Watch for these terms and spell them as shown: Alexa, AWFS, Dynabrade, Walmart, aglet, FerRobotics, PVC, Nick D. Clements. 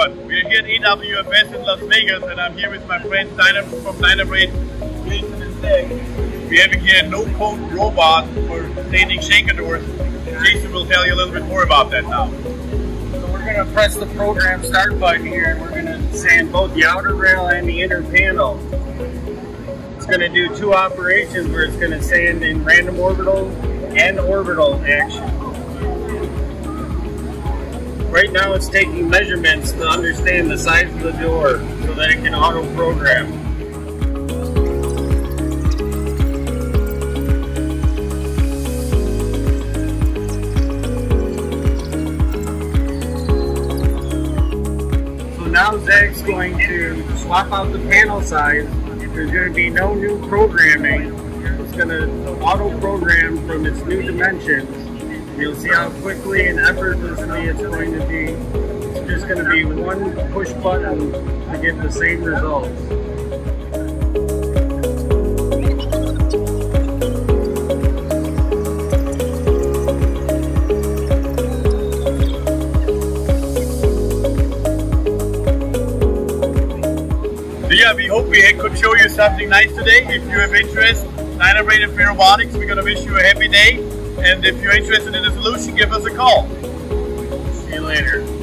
everyone. We are here at AWFS in Las Vegas, and I'm here with my friend from Dynabrade, Jason and Zach. We have here a no-code robot for standing shaker doors. Jason will tell you a little bit more about that now. So we're going to press the program start button here, and we're going to sand both the outer rail and the inner panel. It's going to do two operations where it's going to sand in random orbital and orbital action. Right now it's taking measurements to understand the size of the door so that it can auto-program. So now Zach's going to swap out the panel size. There's going to be no new programming. It's going to auto-program from its new dimensions. You'll see how quickly and effortlessly it's going to be. It's just going to be one push button to get the same results. So yeah, we hope we could show you something nice today. If you have interest, Dynabrade and FerRobotics, we're going to wish you a happy day. And if you're interested in a solution, give us a call. See you later.